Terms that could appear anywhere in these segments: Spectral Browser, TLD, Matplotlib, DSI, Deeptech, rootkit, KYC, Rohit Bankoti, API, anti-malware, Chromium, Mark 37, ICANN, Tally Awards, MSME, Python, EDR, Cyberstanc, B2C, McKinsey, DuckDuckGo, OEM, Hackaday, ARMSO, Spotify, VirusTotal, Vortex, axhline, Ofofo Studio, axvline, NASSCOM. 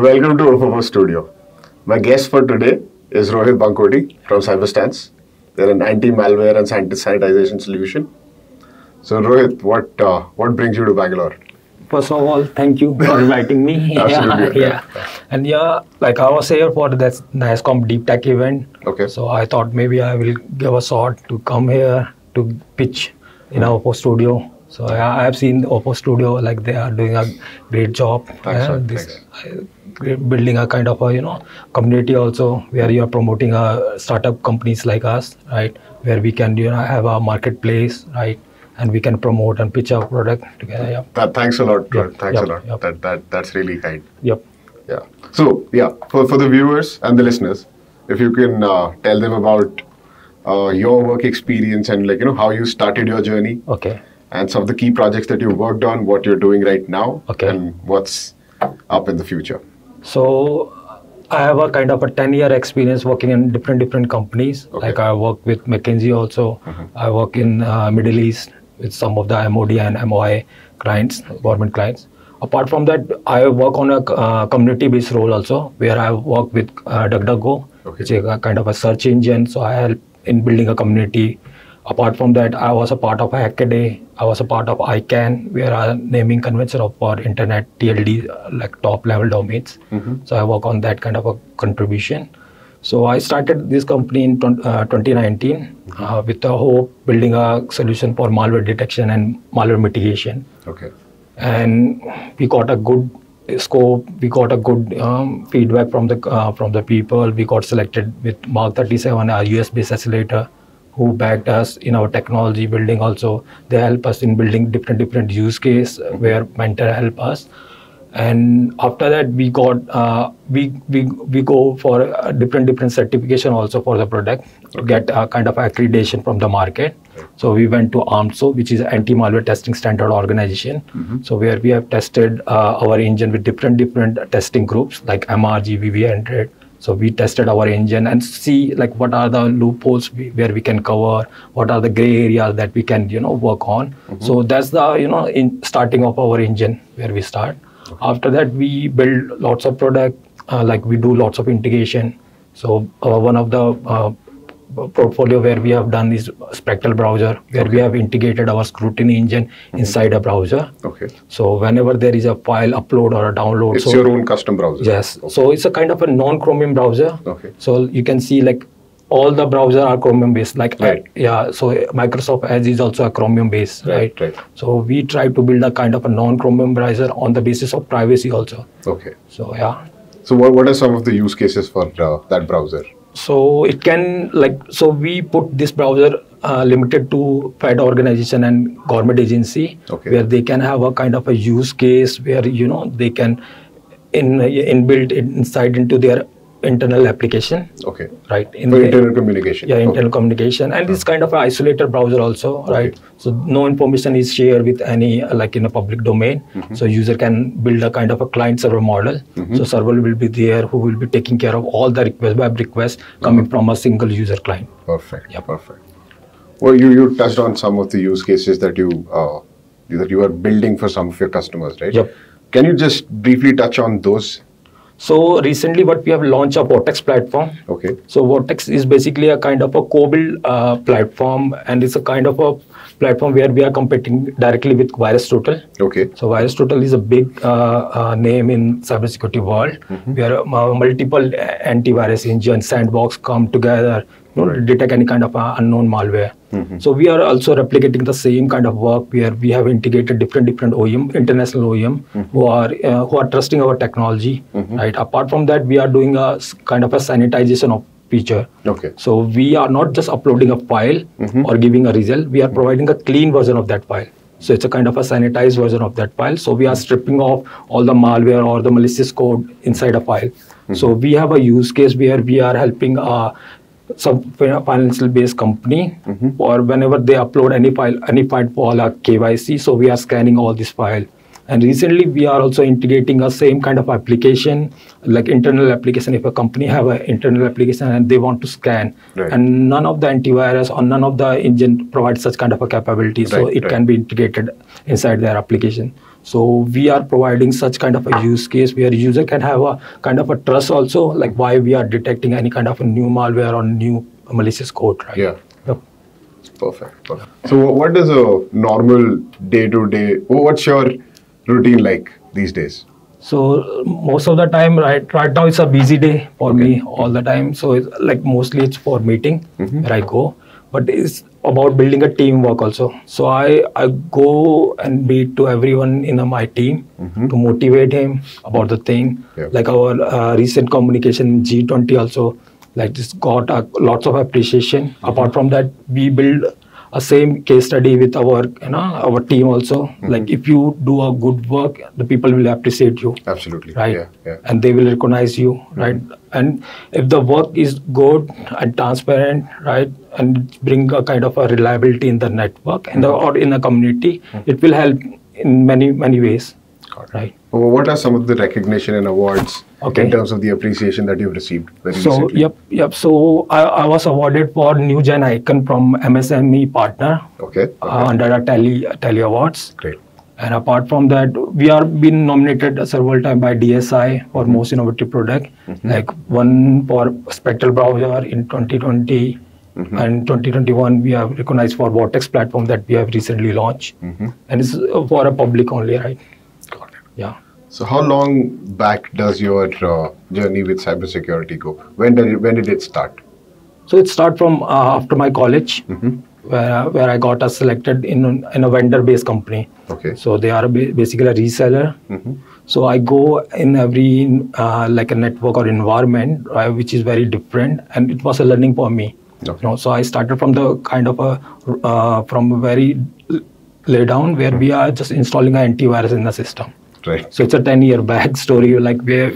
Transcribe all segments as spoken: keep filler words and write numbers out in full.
Welcome to Ofofo Studio. My guest for today is Rohit Bankoti from Cyberstanc. They're an anti-malware and sanitization solution. So Rohit, what uh, what brings you to Bangalore? First of all, thank you for inviting me. Absolutely. Yeah, yeah. And yeah, like I was here for that NASSCOM Deep Tech event. Okay. So I thought maybe I will give a shot to come here to pitch in our Ofofo Studio. So I have seen the Ofofo Studio, like they are doing a great job. Thanks, yeah, this, uh, building a kind of a, you know, community also where you are promoting a startup companies like us, right? Where we can, you know, have a marketplace, right? And we can promote and pitch our product together. Yeah. That, thanks a lot. Yep. Thanks yep. a lot. Yep. That that that's really kind. Yep. Yeah. So yeah, for for the viewers and the listeners, if you can uh, tell them about uh, your work experience and like you know how you started your journey. Okay. And some of the key projects that you worked on, what you're doing right now, okay, and what's up in the future. So I have a kind of a ten year experience working in different different companies. Okay. Like I work with McKinsey also. Mm-hmm. I work in uh, Middle East with some of the M O D and M O I clients, government clients. Apart from that, I work on a uh, community-based role also, where I work with uh, DuckDuckGo, okay, which is a kind of a search engine. So I help in building a community. Apart from that, I was a part of Hackaday. I was a part of ICANN, where I naming convention of our internet T L D, uh, like top-level domains. Mm-hmm. So I work on that kind of a contribution. So I started this company in uh, twenty nineteen uh, with the hope building a solution for malware detection and malware mitigation. Okay. And we got a good scope. We got a good um, feedback from the uh, from the people. We got selected with Mark thirty-seven, our U S based accelerator, who backed us in our technology building. Also, they help us in building different different use case where Mentor help us. And after that, we got uh, we we we go for uh, different different certification also for the product, okay, to get a kind of accreditation from the market. Okay. So we went to ARMSO, which is anti-malware testing standard organization. Mm-hmm. So where we have tested uh, our engine with different different testing groups like M R G V V and red. So we tested our engine and see like what are the loopholes we, where we can cover, what are the gray areas that we can you know work on. Mm-hmm. So that's the you know in starting of our engine where we start. Okay. After that, we build lots of product, uh, like we do lots of integration. So uh, one of the uh, portfolio where we have done is Spectral Browser, where okay, we have integrated our scrutiny engine inside mm-hmm. a browser. Okay. So whenever there is a file upload or a download. It's so your own custom browser. Yes. Okay. So it's a kind of a non-Chromium browser. Okay. So you can see like all the browsers are Chromium based, like right. I, yeah. So Microsoft Edge is also a Chromium based, right? Right. Right. So we try to build a kind of a non-Chromium browser on the basis of privacy also. Okay. So yeah. So what what are some of the use cases for uh, that browser? So it can like so we put this browser uh, limited to F E D organization and government agency, okay, where they can have a kind of a use case where you know they can in inbuilt inside into their internal application, okay, right, in for the internal communication, yeah, internal okay. communication, and this kind of an isolated browser also, right? Okay. So no information is shared with any uh, like in a public domain. Mm-hmm. So user can build a kind of a client server model. Mm-hmm. So server will be there who will be taking care of all the request web requests coming mm-hmm. from a single user client. Perfect. Yeah, perfect. Well, you you touched on some of the use cases that you uh, that you are building for some of your customers, right? Yep. Can you just briefly touch on those? So recently what we have launched a Vortex platform. Okay. So Vortex is basically a kind of a co-build uh, platform, and it's a kind of a platform where we are competing directly with VirusTotal. Okay. So VirusTotal is a big uh, uh, name in cybersecurity world. Mm-hmm. Where uh, multiple antivirus engines, sandbox come together, you know, detect any kind of uh, unknown malware. Mm-hmm. So we are also replicating the same kind of work where we have integrated different different O E M, international O E M, mm-hmm. who are uh, who are trusting our technology, mm-hmm. right? Apart from that, we are doing a kind of a sanitization of feature. Okay. So we are not just uploading a file mm-hmm. or giving a result. We are mm-hmm. providing a clean version of that file. So it's a kind of a sanitized version of that file. So we are stripping off all the malware or the malicious code inside a file. Mm-hmm. So we have a use case where we are helping uh, some financial based company, mm-hmm. or whenever they upload any file, any file for a K Y C, so we are scanning all this file. And recently we are also integrating a same kind of application, like internal application. If a company have an internal application and they want to scan, right, and none of the antivirus or none of the engine provides such kind of a capability, right, so it right. can be integrated inside their application. So we are providing such kind of a use case where user can have a kind of a trust also, like why we are detecting any kind of a new malware or new malicious code, right? Yeah. Yep. Perfect. Perfect. So what is a normal day-to-day, what's your routine like these days? So most of the time, right, right now it's a busy day for okay. me all the time. So it's like mostly it's for meeting mm-hmm. where I go, but it's about building a teamwork also. So I, I go and meet to everyone in my team mm-hmm. to motivate him about the thing. Yep. Like our uh, recent communication G twenty also, like this got uh, lots of appreciation. Mm-hmm. Apart from that, we build a same case study with our, you know, our team also. Mm-hmm. Like if you do a good work, the people will appreciate you. Absolutely. Right. Yeah, yeah. And they will recognize you. Mm-hmm. Right. And if the work is good and transparent, right, and bring a kind of a reliability in the network and mm-hmm. the, or in a community, mm-hmm. it will help in many, many ways. God. Right. Well, what are some of the recognition and awards okay. in terms of the appreciation that you've received very so, recently? Yep, yep. So I, I was awarded for New Gen Icon from M S M E partner okay, okay. Uh, under a Tally, Tally Awards. Great. And apart from that, we are been nominated several times by D S I for mm-hmm. most innovative product, mm-hmm. like one for Spectral Browser in twenty twenty. Mm-hmm. And twenty twenty-one, we have recognized for Vortex platform that we have recently launched. Mm-hmm. And it's for a public only, right? Got it. Yeah. So how long back does your uh, journey with cybersecurity go? When did it, when did it start? So it started from uh, after my college, mm-hmm. where, where I got uh, selected in, in a vendor-based company. Okay. So they are basically a reseller. Mm-hmm. So I go in every uh, like a network or environment, right, which is very different, and it was a learning for me. Okay. You know, so I started from the kind of a uh, from a very lay down where mm-hmm. we are just installing an antivirus in the system. Right. So it's a ten-year back story, like where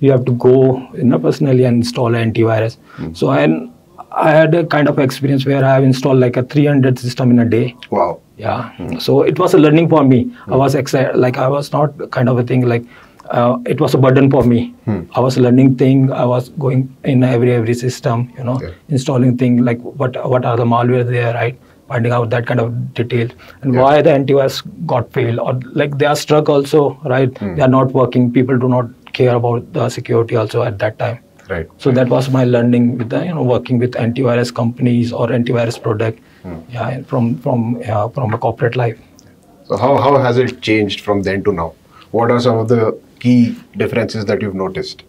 you have to go, you know, personally and install an antivirus. Mm-hmm. So I, I had a kind of experience where I have installed like a three hundred system in a day. Wow. Yeah. Mm-hmm. So it was a learning for me. Mm-hmm. I was excited, like I was not kind of a thing like uh, it was a burden for me. Mm-hmm. I was learning thing. I was going in every every system, you know, yeah. installing thing like what what are the malware there, right? Finding out that kind of detail and yeah. why the antivirus got failed or like they are struck also, right? Mm. They are not working. People do not care about the security also at that time. Right. So right. that was my learning with the, you know, working with antivirus companies or antivirus product. Mm. Yeah, from from yeah, from a corporate life. So how how has it changed from then to now? What are some of the key differences that you've noticed?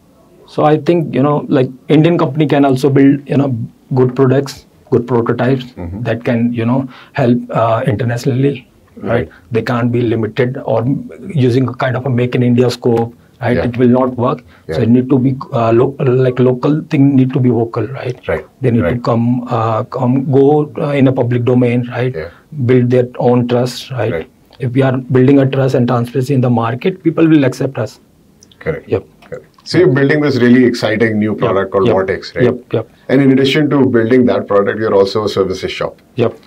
So I think, you know, like Indian company can also build, you know, good products. Good prototypes mm-hmm. that can, you know, help uh, internationally, right? right? They can't be limited or using a kind of a make in India scope, right? Yeah. It will not work. Yeah. So it need to be uh, lo like local thing need to be vocal, right? Right. They need right. to come, uh, come go uh, in a public domain, right? Yeah. Build their own trust, right? right? If we are building a trust and transparency in the market, people will accept us. Correct. Yep. So you're building this really exciting new product yep, called yep, Vortex, right? Yep, yep. And in addition to building that product, you're also a services shop. Yep.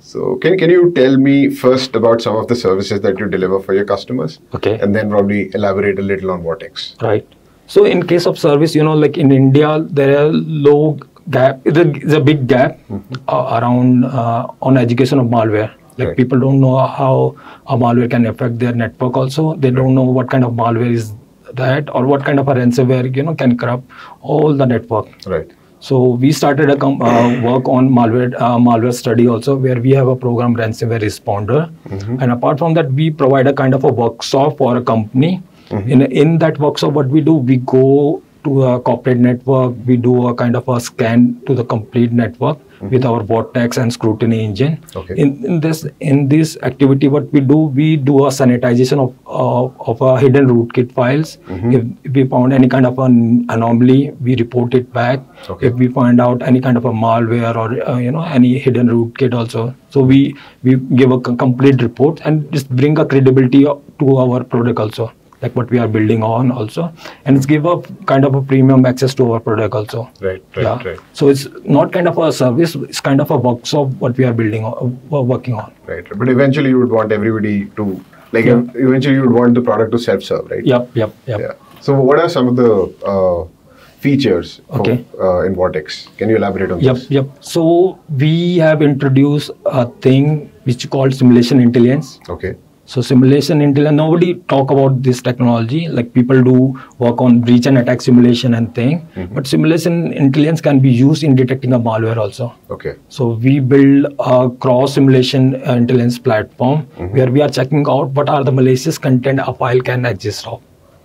So can, can you tell me first about some of the services that you deliver for your customers? Okay. And then probably elaborate a little on Vortex. Right. So in case of service, you know, like in India, there are low gap, there's a big gap mm-hmm. uh, around uh, on education of malware. Like right. people don't know how a malware can affect their network also. They right. don't know what kind of malware is that or what kind of a ransomware, you know, can corrupt all the network. Right. So we started a com uh, work on malware uh, malware study also, where we have a program ransomware responder. Mm-hmm. And apart from that, we provide a kind of a workshop for a company. Mm-hmm. In in that workshop, what we do, we go to a corporate network. We do a kind of a scan to the complete network mm-hmm. with our Vortex and scrutiny engine. Okay. In, in this in this activity, what we do, we do a sanitization of uh, of a hidden rootkit files. Mm-hmm. If, if we found any kind of an anomaly, we report it back. Okay. If we find out any kind of a malware or uh, you know, any hidden rootkit also, so we we give a complete report and just bring a credibility to our product also. Like what we are building on also, and it's give a kind of a premium access to our product also. Right, right, yeah. right. So it's not kind of a service; it's kind of a workshop what we are building, or working on. Right, but eventually you would want everybody to like. Yeah. Eventually you would want the product to self-serve, right? Yep, yep, yep. Yeah. So what are some of the uh, features okay. of, uh, in Vortex? Can you elaborate on yep, this? Yep, yep. So we have introduced a thing which called simulation intelligence. Okay. So simulation intelligence, nobody talk about this technology. Like people do work on breach and attack simulation and thing. Mm-hmm. But simulation intelligence can be used in detecting a malware also. Okay. So we build a cross simulation intelligence platform mm-hmm. where we are checking out what are the malicious content a file can exist of.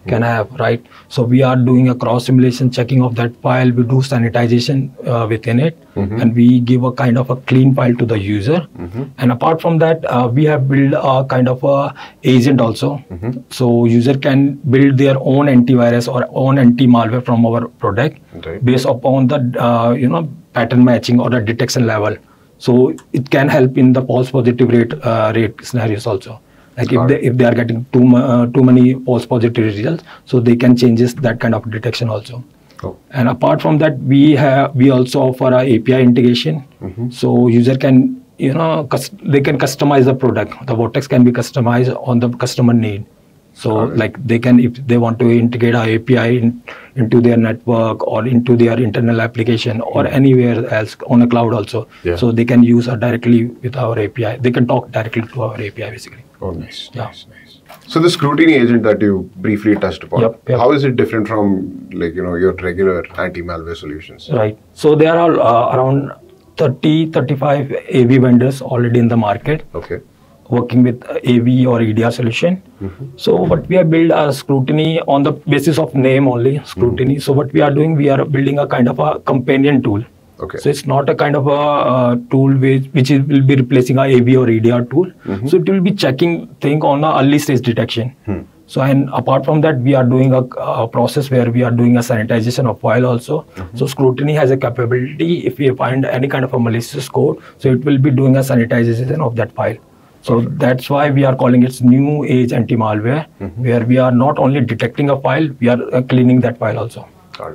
Can I have, right? So we are doing a cross simulation checking of that file. We do sanitization uh, within it mm-hmm. and we give a kind of a clean file to the user. Mm-hmm. And apart from that, uh, we have built a kind of a agent also. Mm-hmm. So user can build their own antivirus or own anti-malware from our product right. based upon the, uh, you know, pattern matching or the detection level. So it can help in the false positive rate, uh, rate scenarios also. Like if they, if they are getting too uh, too many false positive results, so they can change this, that kind of detection also. Oh. And apart from that, we have we also offer our A P I integration. Mm-hmm. So user can you know they can customize the product. The Vortex can be customized on the customer need. So right. like they can, if they want to integrate our A P I in, into their network or into their internal application or mm-hmm. anywhere else on the cloud also. Yeah. So they can use it directly with our A P I. They can talk directly to our A P I basically. Oh, nice, yeah. nice, nice. So the scrutiny agent that you briefly touched upon, yep, yep. how is it different from like, you know, your regular anti-malware solutions? Right. So there are uh, around thirty, thirty-five A V vendors already in the market. Okay. Working with A V or E D R solution. Mm-hmm. So what we have built a scrutiny on the basis of name only, scrutiny. Mm-hmm. So what we are doing, we are building a kind of a companion tool. Okay. So it's not a kind of a uh, tool which, which is, will be replacing our A V or E D R tool. Mm-hmm. So it will be checking thing on the early stage detection. Hmm. So and apart from that, we are doing a, a process where we are doing a sanitization of file also. Mm-hmm. So scrutiny has a capability, if we find any kind of a malicious code, so it will be doing a sanitization of that file. So Perfect. That's why we are calling it new age anti-malware, mm-hmm. where we are not only detecting a file, we are uh, cleaning that file also.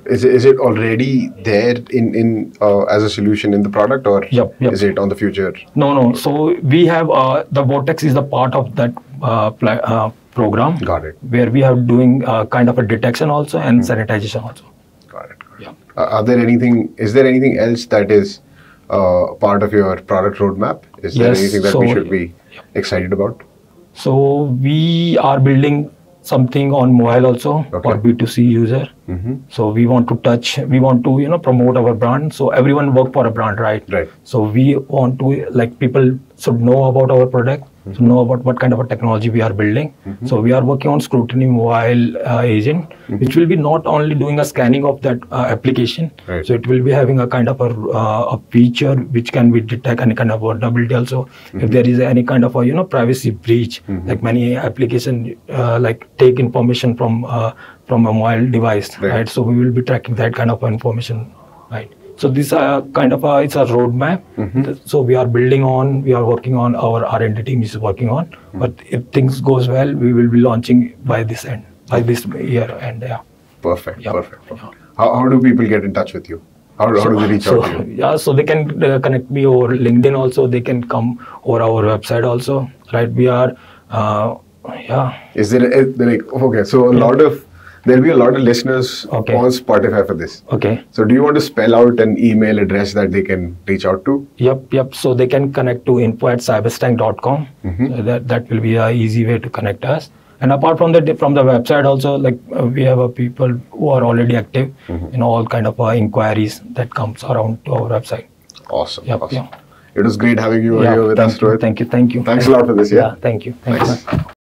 Is it, is it already there in, in uh, as a solution in the product or yep, yep. is it on the future? No, no. So we have, uh, the Vortex is the part of that uh, uh, program. Got it. Where we are doing uh, kind of a detection also and mm-hmm. sanitization also. Got it. Got yeah. it. Uh, are there anything, is there anything else that is uh, part of your product roadmap? Is yes, there anything that so, we should be yep. excited about? So we are building something on mobile also okay. for B two C user. Mm-hmm. So we want to touch, we want to, you know, promote our brand. So everyone work for a brand, right? Right. So we want to, like people should know about our product, mm-hmm. to know about what kind of a technology we are building. Mm-hmm. So we are working on scrutiny mobile uh, agent, mm-hmm. which will be not only doing a scanning of that uh, application. Right. So it will be having a kind of a, uh, a feature which can be detect any kind of vulnerability also. Mm-hmm. If there is any kind of a, you know, privacy breach, mm-hmm. like many application uh, like take information from uh, from a mobile device, right. right? So we will be tracking that kind of information, right? So this uh, kind of a, it's a roadmap. Mm-hmm. So we are building on, we are working on, our R and D team is working on, mm-hmm. but if things goes well, we will be launching by this end, by this year end, yeah. Perfect, yeah. perfect. perfect. Yeah. How, how do people get in touch with you? How, how so, do they reach so, out to you? Yeah, so they can uh, connect me over LinkedIn also, they can come over our website also, right? We are, uh, yeah. Is there, is there like, okay, so a yeah. lot of, there'll be a lot of listeners okay. on Spotify for this. Okay. So do you want to spell out an email address that they can reach out to? Yep, yep. So they can connect to info at cyberstanc dot com. Mm-hmm. So that, that will be an easy way to connect us. And apart from that, from the website also, like uh, we have uh, people who are already active mm-hmm. in all kind of uh, inquiries that comes around to our website. Awesome. Yep, awesome. Yeah. It was great having you yeah, here with us, Rohit. Thank you, thank you. Thanks a lot for this, yeah? Yeah, thank you. Thank Thanks. You.